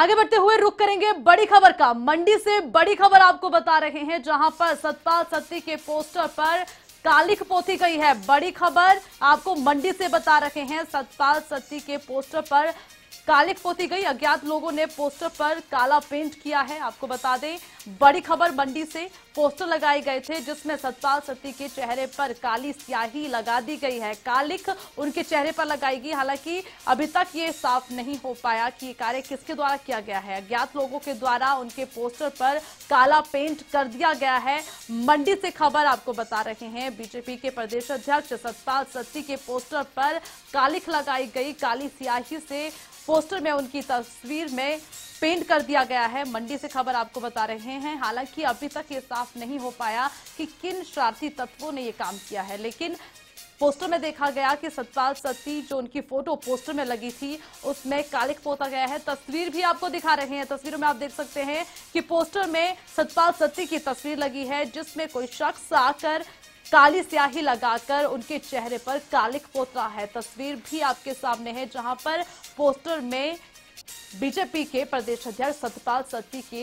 आगे बढ़ते हुए रुख करेंगे बड़ी खबर का। मंडी से बड़ी खबर आपको बता रहे हैं, जहां पर सतपाल सत्ती के पोस्टर पर काली पोती गई है। बड़ी खबर आपको मंडी से बता रहे हैं, सतपाल सत्ती के पोस्टर पर कालिक पोती गई। अज्ञात लोगों ने पोस्टर पर काला पेंट किया है। आपको बता दें, बड़ी खबर मंडी से पोस्टर लगाए गए थे जिसमें सतपाल सत्ती के चेहरे पर काली स्याही लगा दी गई है, कालिक उनके चेहरे पर लगाई गई। हालांकि अभी तक ये साफ नहीं हो पाया कि ये कार्य किसके द्वारा किया गया है। अज्ञात लोगों के द्वारा उनके पोस्टर पर काला पेंट कर दिया गया है। मंडी से खबर आपको बता रहे हैं, बीजेपी के प्रदेश अध्यक्ष सतपाल सत्ती के पोस्टर पर कालिक लगाई गई, काली स्याही से पोस्टर में उनकी तस्वीर में पेंट कर दिया गया है। मंडी से खबर आपको बता रहे हैं। हालांकि अभी तक ये साफ नहीं हो पाया कि किन शरारती तत्वों ने ये काम किया है, लेकिन पोस्टर में देखा गया कि सतपाल सत्ती जो उनकी फोटो पोस्टर में लगी थी उसमें कालिक पोता गया है। तस्वीर भी आपको दिखा रहे हैं, तस्वीरों में आप देख सकते हैं कि पोस्टर में सतपाल सत्ती की तस्वीर लगी है जिसमें कोई शख्स आकर काली स्याही लगाकर उनके चेहरे पर कालिक पोता है। तस्वीर भी आपके सामने है जहां पर पोस्टर में बीजेपी के प्रदेश अध्यक्ष सतपाल सत्ती के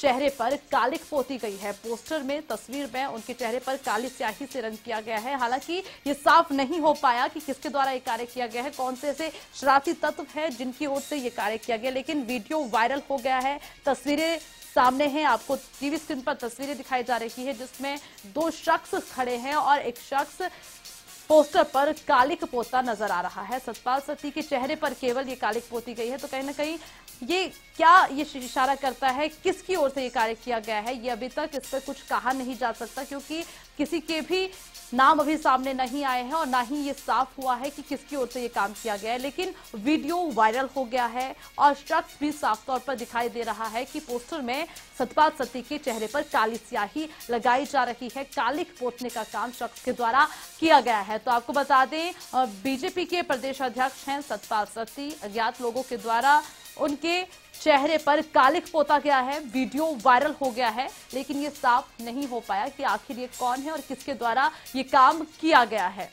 चेहरे पर कालिक पोती गई है। पोस्टर में तस्वीर में उनके चेहरे पर काली स्याही से रंग किया गया है। हालांकि ये साफ नहीं हो पाया कि किसके द्वारा ये कार्य किया गया है, कौन से ऐसे शरारती तत्व हैं जिनकी ओर से ये कार्य किया गया, लेकिन वीडियो वायरल हो गया है। तस्वीरें सामने हैं, आपको टीवी स्क्रीन पर तस्वीरें दिखाई जा रही है जिसमें दो शख्स खड़े हैं और एक शख्स पोस्टर पर कालिक पोता नजर आ रहा है। सतपाल सत्ती के चेहरे पर केवल ये कालिक पोती गई है, तो कहीं ना कहीं ये क्या ये इशारा करता है किसकी ओर से ये कार्य किया गया है, ये अभी तक इस पर कुछ कहा नहीं जा सकता क्योंकि किसी के भी नाम अभी सामने नहीं आए हैं और ना ही ये साफ हुआ है कि किसकी ओर से ये काम किया गया है। लेकिन वीडियो वायरल हो गया है और शख्स भी साफ तौर पर दिखाई दे रहा है कि पोस्टर में सतपाल सत्ती के चेहरे पर काली स्याही लगाई जा रही है, कालिक पोतने का काम शख्स के द्वारा किया गया है। तो आपको बता दें, बीजेपी के प्रदेश अध्यक्ष हैं सतपाल सत्ती। अज्ञात लोगों के द्वारा उनके चेहरे पर कालिक पोता गया है, वीडियो वायरल हो गया है, लेकिन ये साफ नहीं हो पाया कि आखिर ये कौन है और किसके द्वारा ये काम किया गया है।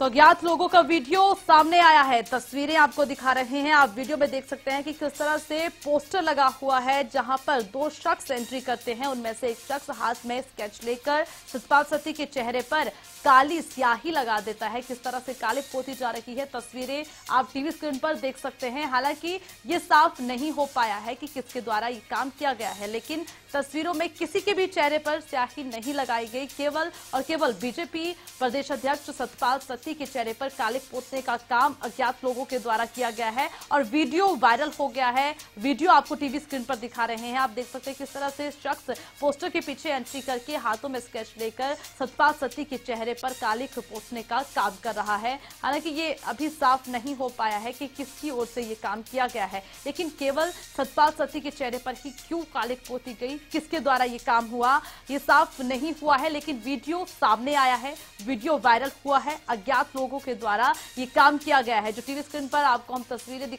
तो अज्ञात लोगों का वीडियो सामने आया है, तस्वीरें आपको दिखा रहे हैं। आप वीडियो में देख सकते हैं कि किस तरह से पोस्टर लगा हुआ है जहां पर दो शख्स एंट्री करते हैं, उनमें से एक शख्स हाथ में स्केच लेकर सतपाल सत्ती के चेहरे पर काली स्याही लगा देता है। किस तरह से काली पोती जा रही है, तस्वीरें आप टीवी स्क्रीन पर देख सकते हैं। हालांकि ये साफ नहीं हो पाया है कि किसके द्वारा ये काम किया गया है, लेकिन तस्वीरों में किसी के भी चेहरे पर स्याही नहीं लगाई गई, केवल और केवल बीजेपी प्रदेश अध्यक्ष सतपाल सत्ती के चेहरे पर कालिक पोतने का काम अज्ञात लोगों के द्वारा किया गया है और वीडियो वायरल हो गया है। वीडियो आपको टीवी स्क्रीन पर दिखा रहे हैं, आप देख सकते हैं किस तरह से शख्स पोस्टर के पीछे एंट्री करके हाथों में स्केच लेकर सतपाल सत्ती के चेहरे पर कालिक पोतने का काम कर रहा है। हालांकि ये अभी साफ नहीं हो पाया है कि किसकी ओर से ये काम किया गया है, लेकिन केवल सतपाल सत्ती के चेहरे पर ही क्यों कालिक पोती गई, किसके द्वारा ये काम हुआ, ये साफ नहीं हुआ है, लेकिन वीडियो सामने आया है, वीडियो वायरल हुआ है। अज्ञात लोगों के द्वारा ये काम किया गया है, जो टीवी स्क्रीन पर आपको हम तस्वीरें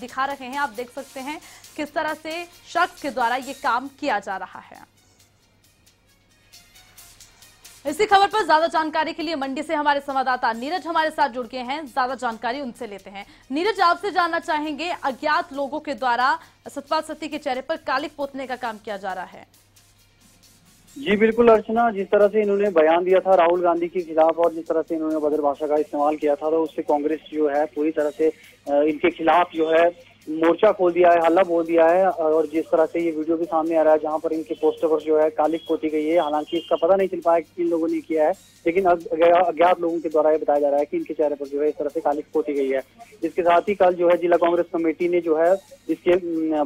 दिखा रहे हैं। आप देख सकते हैं किस तरह से शख्स के द्वारा ये काम किया जा रहा है। इसी खबर पर ज्यादा जानकारी के लिए मंडी से हमारे संवाददाता नीरज हमारे साथ जुड़ गए हैं, ज्यादा जानकारी उनसे लेते हैं। नीरज, आपसे जानना चाहेंगे, अज्ञात लोगों के द्वारा सतपाल सत्ती के चेहरे पर कालिक पोतने का काम किया जा रहा है। जी बिल्कुल अर्चना, जिस तरह से इन्होंने बयान दिया था राहुल गांधी के खिलाफ और जिस तरह से इन्होंने भद्र भाषा का इस्तेमाल किया था, तो उससे कांग्रेस जो है पूरी तरह से इनके खिलाफ जो है मोर्चा खोल दिया है, हल्ला बोल दिया है। और जिस तरह से ये वीडियो भी सामने आ रहा है जहां पर इनके पोस्टर पर जो है कालिक पोती गई है। हालांकि इसका पता नहीं चल पाया कि किन लोगों ने किया है, लेकिन अज्ञात लोगों के द्वारा ये बताया जा रहा है कि इनके चेहरे पर जो है इस तरह से कालिक पोती गई है। इसके साथ ही कल जो है जिला कांग्रेस कमेटी ने जो है इसके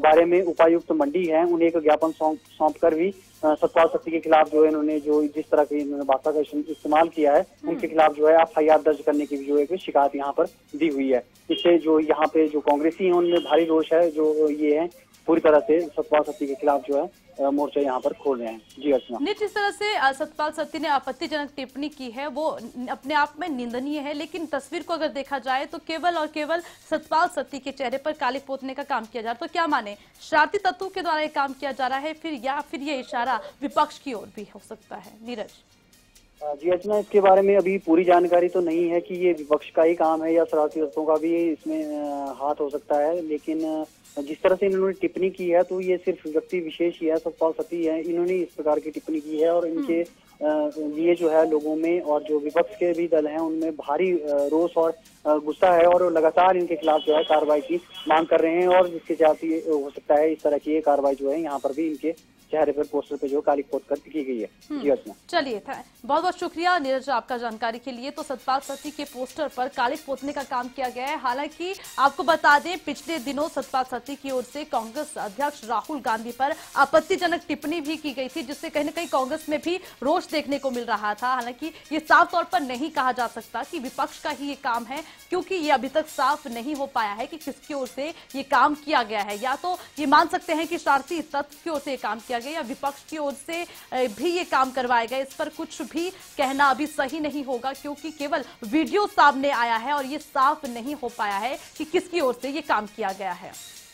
बारे में उपायुक्त मंडी है उन्हें एक ज्ञापन सौंप कर भी सतपाल सत्ती के खिलाफ जो है इन्होंने जो जिस तरह की इन्होंने भाषा का इस्तेमाल किया है उनके खिलाफ जो है एफआईआर दर्ज करने की भी जो एक शिकायत यहाँ पर दी हुई है। इससे जो यहाँ पे जो कांग्रेसी हैं उनमें भारी रोष है, जो ये हैं पूरी तरह से सतपाल सत्ती के खिलाफ जो है मोर्चा यहाँ पर खोल रहे हैं। जी अर्चना, नित इस तरह से सतपाल सत्ती ने आपत्तिजनक टिप्पणी की है वो अपने आप में निंदनीय है, लेकिन तस्वीर को अगर देखा जाए तो केवल और केवल सतपाल सत्ती के चेहरे पर कालिक पोतने का काम किया जा रहा है। तो क्या माने, शरारती तत्वों के द्वारा ये काम किया जा रहा है फिर, या फिर ये इशारा विपक्ष की ओर भी हो सकता है? नीरज जी अर्चना, इसके बारे में अभी पूरी जानकारी तो नहीं है कि ये विपक्ष का ही काम है या शरारतियों का भी इसमें हाथ हो सकता है, लेकिन जिस तरह से इन्होंने टिप्पणी की है तो ये सिर्फ व्यक्ति विशेष ही है, सतपाल सत्ती है, इन्होंने इस प्रकार की टिप्पणी की है और इनके लिए जो है लोगों में और जो विपक्ष के भी दल हैं उनमें भारी रोष और गुस्सा है और लगातार इनके खिलाफ जो है कार्रवाई की मांग कर रहे हैं और जिसके साथ ये हो सकता है इस तरह की ये कार्रवाई जो है यहाँ पर भी इनके चेहरे पर पोस्टर पे जो काली पोत कर की गई है। जी अर्चना, चलिए बहुत बहुत शुक्रिया नीरज आपका जानकारी के लिए। तो सतपाल सत्ती के पोस्टर पर काली पोतने का काम किया गया है। हालांकि आपको बता दें पिछले दिनों सतपाल सत्ती की ओर से कांग्रेस अध्यक्ष राहुल गांधी पर आपत्तिजनक टिप्पणी भी की गई थी, जिससे कहीं ना कहीं कांग्रेस में भी रोष देखने को मिल रहा था। हालांकि ये साफ तौर पर नहीं कहा जा सकता कि विपक्ष का ही ये काम है, क्योंकि ये अभी तक साफ नहीं हो पाया है कि किसकी ओर से ये काम किया गया है। या तो ये मान सकते हैं कि शरारती तत्व की ओर से ये काम किया गया या विपक्ष की ओर से भी ये काम करवाया गया। इस पर कुछ भी कहना अभी सही नहीं होगा, क्योंकि केवल वीडियो सामने आया है और ये साफ नहीं हो पाया है कि किसकी ओर से ये काम किया गया है।